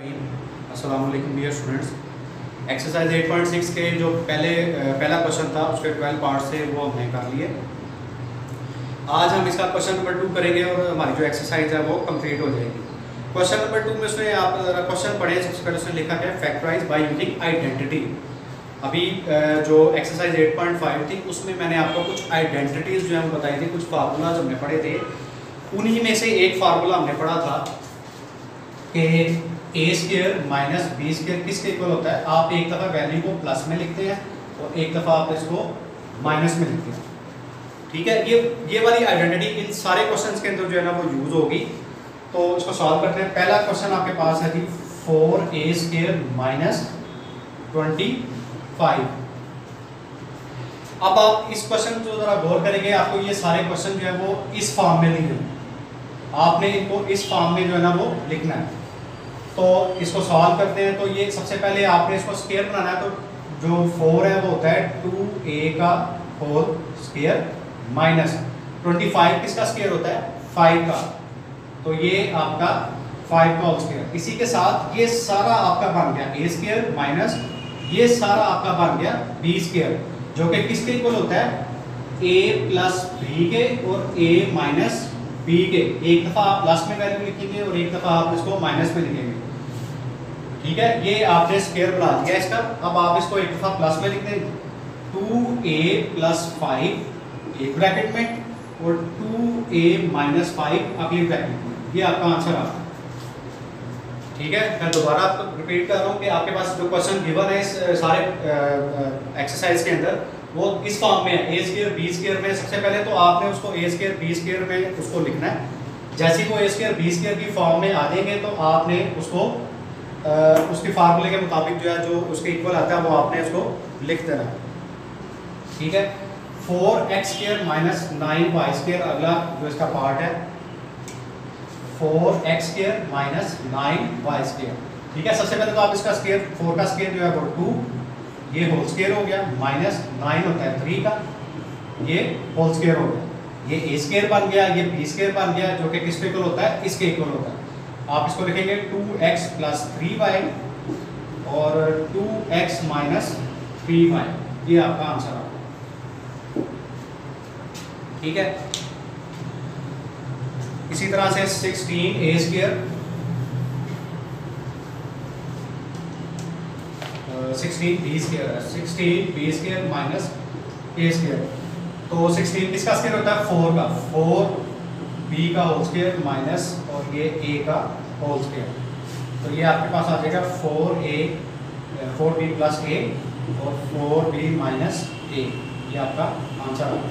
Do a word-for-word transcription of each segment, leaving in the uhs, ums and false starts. अस्सलामुअलैकुम dear students, exercise eight point six के जो पहले पहला क्वेश्चन था उसके ट्वेल्व पार्ट से वो हमने कर लिए। आज हम इसका क्वेश्चन नंबर टू करेंगे और हमारी जो एक्सरसाइज है वो कंप्लीट हो जाएगी। क्वेश्चन नंबर टू में उसने आप क्वेश्चन पढ़े, सबसे पहले उसने लिखा है फैक्टराइज बाय यूनिक आइडेंटिटी। अभी जो एक्सरसाइज एट पॉइंट फाइव थी उसमें मैंने आपको कुछ आइडेंटिटीज़ जो है वो बताई थी, कुछ फार्मूलाज हमने पढ़े थे। उन्हीं में से एक फार्मूला हमने पढ़ा था कि ए स्क्र माइनस बी स्क्र किसके इक्वल होता है। आप एक दफ़ा वैल्यू को प्लस में लिखते हैं और एक दफ़ा आप इसको माइनस में लिखते हैं, ठीक है। ये ये वाली आइडेंटिटी इन सारे क्वेश्चंस के अंदर जो है ना वो यूज़ होगी। तो इसको सॉल्व करते हैं। पहला क्वेश्चन आपके पास है जी four a square minus twenty five. अब आप इस क्वेश्चन को ज़रा गौर करेंगे, आपको ये सारे क्वेश्चन जो है वो इस फॉर्म में लिखना है, आपने इनको इस फॉर्म में जो है ना वो लिखना है। तो इसको सॉल्व करते हैं। तो ये सबसे पहले आपने इसको स्केयर बनाना है, तो जो फोर है वो होता है टू ए का four square minus twenty five किसका स्केयर होता है, फाइव का। तो ये आपका फाइव का स्केयर। इसी के साथ ये सारा आपका बन गया ए स्केयर माइनस ये सारा आपका बन गया बी स्केयर, जो कि किसके इक्वल होता है, ए प्लस बी के और ए माइनस बी के। एक दफ़ा आप प्लस में वैल्यू लिखेंगे और एक दफ़ा आप इसको माइनस में लिखेंगे, ठीक है। ये आपने स्क्वायर बना दिया इसका। अब आप इसको एक दफ़ा प्लस में लिख दें, टू ए प्लस फाइव एक ब्रैकेट में और टू ए माइनस फाइव अगली ब्रैकेट में। ये आपका आंसर आ गया, ठीक है। मैं दोबारा आपको रिपीट कर रहा हूँ कि आपके पास जो क्वेश्चन गिवन है इस सारे एक्सरसाइज के अंदर वो इस फॉर्म में है, ए स्क्वायर बी स्क्वायर में। सबसे पहले तो आपने उसको ए स्क्वायर बी स्क्वायर में उसको लिखना है। जैसे वो ए स्क्वायर बी स्क्वायर की फॉर्म में आ जाएंगे तो आपने उसको आ, उसके फार्मूले के मुताबिक जो है जो उसके इक्वल आता है वो आपने उसको लिख देना, ठीक है। Four x square minus nine y square अगला जो इसका पार्ट है, four x square minus nine y square, ठीक है। सबसे पहले तो आप इसका स्क्वायर फोर का स्क्वायर जो है वो टू, ये होल स्केयर हो गया, माइनस नाइन होता है थ्री का, ये होल स्केयर हो गया। ये ए स्केयर बन गया, ये बी स्केयर बन गया, जो कि किसके इक्वल होता है, इसके इक्वल होता है। आप इसको लिखेंगे two x plus three y और two x minus three y, ये आपका आंसर होगा, ठीक है। इसी तरह से sixteen a square sixteen b square है, sixteen b square minus a square. तो सिक्सटीन किसका स्केयर होता है, फोर का, फोर बी का होल स्केयर माइनस और ये ए का होल स्केयर। तो ये आपके पास आ जाएगा four a four b plus a और फोर बी माइनस ए, ये आपका आंसर आ गया।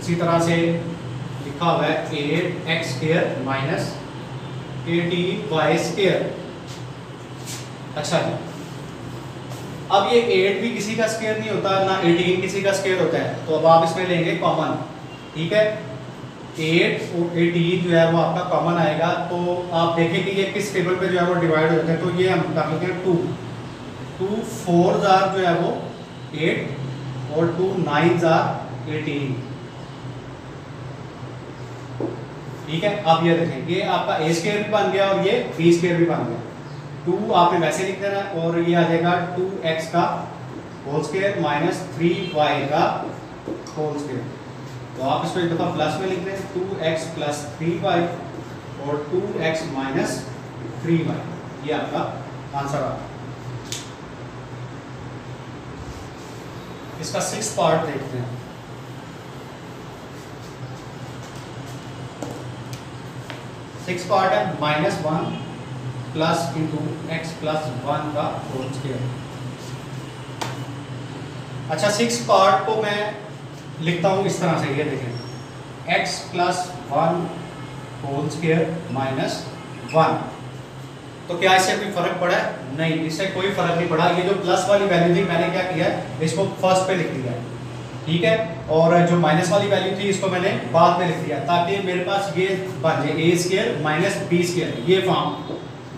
इसी तरह से लिखा हुआ है eight x square minus eighteen y square. अच्छा जी, अब ये एट भी किसी का स्केयर नहीं होता ना एटीन किसी का स्केयर होता है, तो अब आप इसमें लेंगे कॉमन, ठीक है। एट और एटीन जो है वो आपका कॉमन आएगा। तो आप देखें कि ये किस टेबल पे जो है वो डिवाइड होते हैं, तो ये हम कर लेते हैं टू, टू फोर जार जो है वो एट और टू नाइन जार एटीन, ठीक है। आप ये देखें ये आपका ए स्केयर भी बन गया और ये बी स्केयर भी बन गया। टू आपने वैसे लिख देना और ये आ जाएगा टू एक्स का whole square minus three y का होल स्केयर। तो आप इसको एक दफ़ा प्लस में लिख दें, two x plus three y और two x minus three y, ये आपका आंसर आ गया। इसका सिक्स पार्ट देखते हैं। सिक्स पार्ट है minus one plus into x plus one का होल स्क्वायर। अच्छा, सिक्स पार्ट को मैं लिखता हूँ इस तरह से, ये देखें x plus one whole square minus one. तो क्या इससे कोई फर्क पड़ा है? नहीं, इससे कोई फर्क नहीं पड़ा। ये जो प्लस वाली वैल्यू थी मैंने क्या किया है, इसको फर्स्ट पे लिख दिया, ठीक है। और जो माइनस वाली वैल्यू थी इसको मैंने बाद में लिख दिया, ताकि मेरे पास ये बन जाए ए स्क्वायर माइनस बी स्क्वायर, ये फॉर्म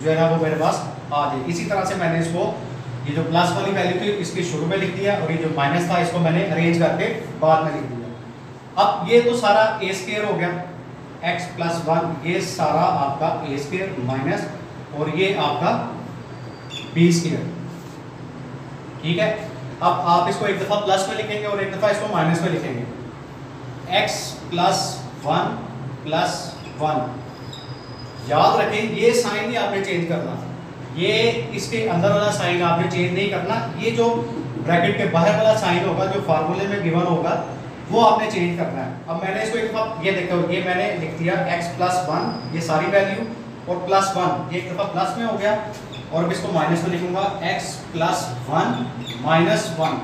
जो है ना वो मेरे पास आ जाए। इसी तरह से मैंने इसको ये जो प्लस वाली वैल्यू थी इसकी शुरू में लिख दिया और ये जो माइनस था इसको मैंने अरेंज करके बाद में लिख दिया। अब ये तो सारा ए स्क्वायर हो गया, एक्स प्लस वन, ये सारा आपका ए स्क्वेयर माइनस और ये आपका बी स्क्वेयर। ठीक है, अब आप इसको एक दफ़ा प्लस में लिखेंगे और एक दफ़ा इसको माइनस में लिखेंगे। X plus one plus one, याद रखें ये साइन ही आपने चेंज करना, ये इसके अंदर वाला साइन आपने चेंज नहीं करना। ये जो ब्रैकेट के बाहर वाला साइन होगा जो फार्मूले में गिवन होगा वो आपने चेंज करना है। अब मैंने इसको एक दफ़ा ये देखो, ये मैंने लिख दिया x प्लस वन, ये सारी वैल्यू और प्लस वन, ये एक दफ़ा प्लस में हो गया और अब इसको माइनस में लिखूंगा x plus one minus one.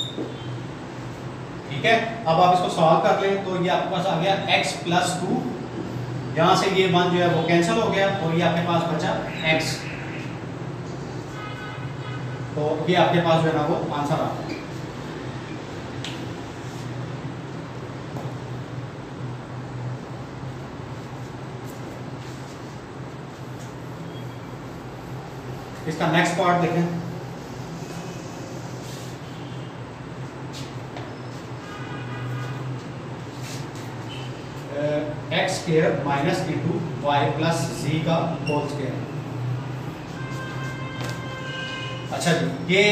ठीक है, अब आप इसको सॉल्व कर लें तो ये आपके पास आ गया x प्लस टू, यहाँ से ये वन जो है वो कैंसिल हो गया और ये आपके पास बचा x। तो ये आपके पास जो है ना वो आंसर आ गया। इसका नेक्स्ट पार्ट देखें। X square minus into Y plus जी का होल स्क्वायर। अच्छा जी, ये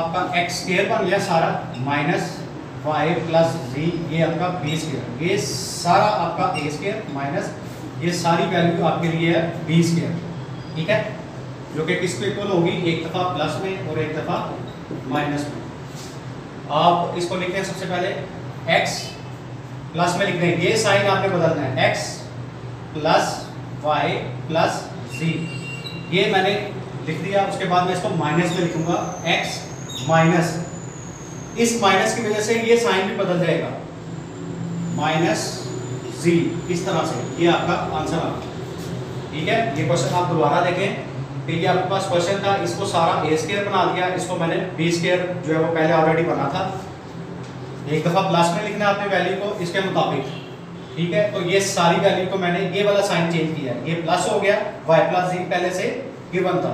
आपका एक्स स्क्वायर बन गया सारा माइनस वाई प्लस जी, ये आपका बी स्क्वायर, ये सारा आपका ए स्क्वायर माइनस ये सारी वैल्यू आपके लिए है बी स्क्वायर। ठीक है, जो कि किसको इक्वल होगी, एक दफ़ा प्लस में और एक दफ़ा माइनस में। आप इसको लिखते हैं सबसे पहले x प्लस में लिख दें, ये साइन आपने बदलना है, x प्लस वाई प्लस जी, ये मैंने लिख दिया। उसके बाद मैं इसको माइनस में लिखूंगा, x माइनस, इस माइनस की वजह से ये साइन भी बदल जाएगा, माइनस जी, इस तरह से ये आपका आंसर आएगा। ठीक है, ये क्वेश्चन आप दोबारा देखें। ये आपके पास क्वेश्चन था, इसको सारा ए स्क्वायर बना दिया, इसको मैंने बी स्क्वायर जो है वो पहले ऑलरेडी बना था। एक दफ़ा प्लस में लिखना आपने वैल्यू को इसके मुताबिक। ठीक है, तो ये सारी वैल्यू को मैंने ये वाला साइन चेंज किया, ये प्लस हो गया, वाई प्लस जी पहले से गिवन था।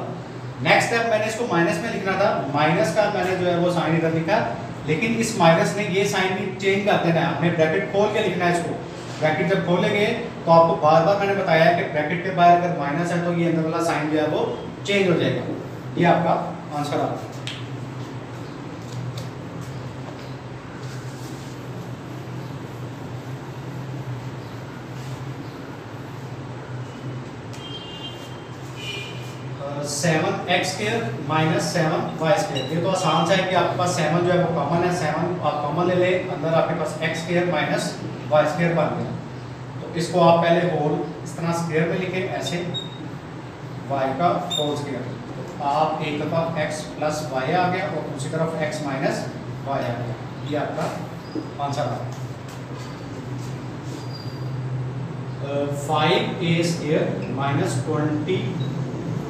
नेक्स्ट स्टेप मैंने इसको माइनस में लिखना था, माइनस का मैंने जो है वो साइन इधर लिखा, लेकिन इस माइनस ने ये साइन भी चेंज कर देना है, हमने ब्रैकेट खोल के लिखना है इसको। ब्रैकेट जब खोलेंगे तो आपको बार बार मैंने बताया कि ब्रैकेट के बाहर अगर माइनस है तो ये अंदर वाला साइन जो है वो चेंज हो जाएगा। ये आपका आंसर आ गया। Seven x square minus seven Y square, ये तो आसान सा है कि आपके पास सेवन जो है वो कॉमन है, सेवन आप कॉमन ले ले, अंदर आपके पास x square minus Y square बन गया। तो इसको आप पहले होल इस तरह स्क्वायर में लिखें, ऐसे वाई का होल स्क्वायर, तो आप एक दफ़ा एक्स प्लस वाई आ गया और दूसरी तरफ एक्स माइनस वाई आ गया। ये आपका आंसर आ गया। Five a square minus twenty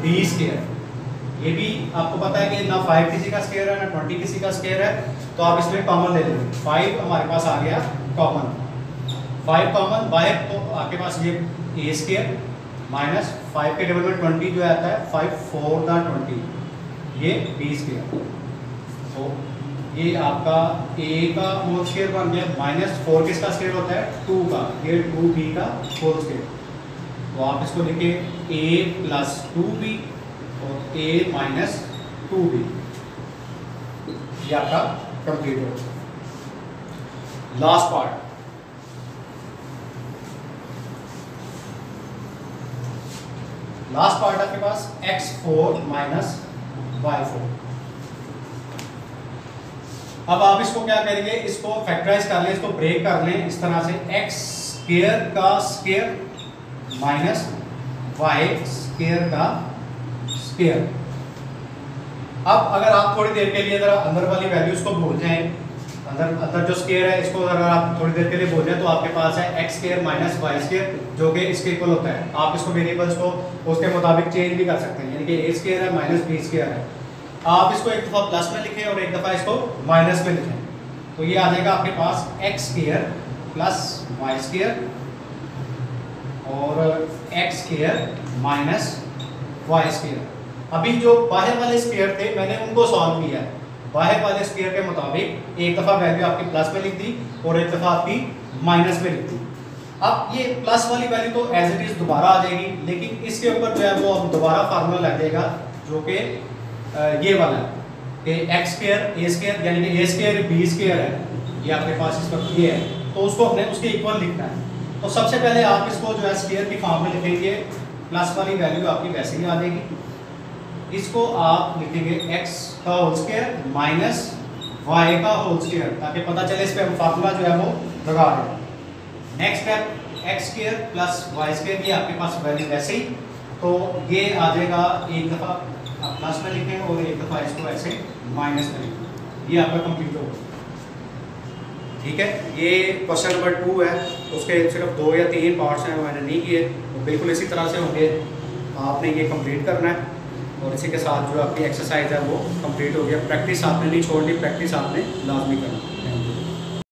b square, ये भी आपको पता है कि ना फाइव किसी का स्क्वायर है ना ट्वेंटी किसी का स्क्वायर है, तो आप इसमें कॉमन ले लेंगे, फाइव हमारे पास आ गया कॉमन, फाइव कॉमन बाय, तो आपके पास ये ए स्क्वायर माइनस फाइव के टेबल में ट्वेंटी जो आता है, फाइव फोर दा ट्वेंटी, ये बी स्क्वायर। तो ये आपका ए का होल स्क्वायर बन गया माइनस फोर किसका स्क्वायर होता है, टू का, ये टू बी का होल स्क्वायर। तो आप इसको लिखें a प्लस टू बी और a माइनस टू बी, ये आपका कंप्लीट हो। लास्ट पार्ट, लास्ट पार्ट आपके पास x four minus y four. अब आप इसको क्या करेंगे, इसको फैक्टराइज कर लें, इसको ब्रेक कर लें इस तरह से, एक्स स्क्वायर का स्क्वायर माइनस वाई स्क्वायर का स्क्वायर। अब अगर आप थोड़ी देर के लिए अगर अंदर वाली वैल्यूज को भूल जाएं, अंदर अंदर जो स्क्वायर है इसको अगर आप थोड़ी देर के लिए भूल जाएं, तो आपके पास है x square minus Y square जो कि इसके इक्वल होता है। आप इसको वेरिएबल्स को उसके मुताबिक चेंज भी कर सकते हैं, यानी कि ए स्क्वायर है माइनस बी स्क्वायर है। आप इसको एक दफ़ा प्लस में लिखें और एक दफ़ा इसको माइनस में लिखें, तो ये आ जाएगा आपके पास x square plus Y square और X square minus Y square. अभी जो बाहर वाले स्क्वायर थे मैंने उनको सॉल्व किया, बाहर वाले स्क्वायर के मुताबिक एक दफ़ा वैल्यू आपकी प्लस में लिख दी और एक दफ़ा आपकी माइनस में लिख दी। अब ये प्लस वाली वैल्यू तो एज इट इज दोबारा आ जाएगी, लेकिन इसके ऊपर जो है वो अब दोबारा फार्मूला लगेगा जो कि ये वाला है एक्स स्क्वायर ए स्क्वायर यानी कि ए स्क्वायर बी स्क्वायर है, ये आपके पास इस पर ये है, तो उसको हमने उसके इक्वल लिखना है। तो सबसे पहले आप इसको जो है स्क्वायर की फॉर्म में लिखेंगे, प्लस वाली वैल्यू आपकी वैसे ही आ जाएगी, इसको आप लिखेंगे एक्स का होल स्क्वायर माइनस वाई का होल स्क्वायर, ताकि पता चले इस पर फार्मूला जो है वो लगा रहे हैं। Next step X square plus Y square, ये आपके पास वैल्यू वैसे ही, तो ये आ जाएगा एक दफ़ा आप प्लस में लिखें और एक दफ़ा इसको ऐसे माइनस में लिखें, ये आपका कंप्लीट होगा। ठीक है, ये क्वेश्चन नंबर टू है, उसके सिर्फ दो या तीन पार्ट्स हैं मैंने नहीं किए, तो बिल्कुल इसी तरह से होंगे, आपने ये कंप्लीट करना है और इसी के साथ जो आपकी एक्सरसाइज है वो कंप्लीट हो गया। प्रैक्टिस आपने नहीं छोड़नी, प्रैक्टिस आपने लाजमी करना।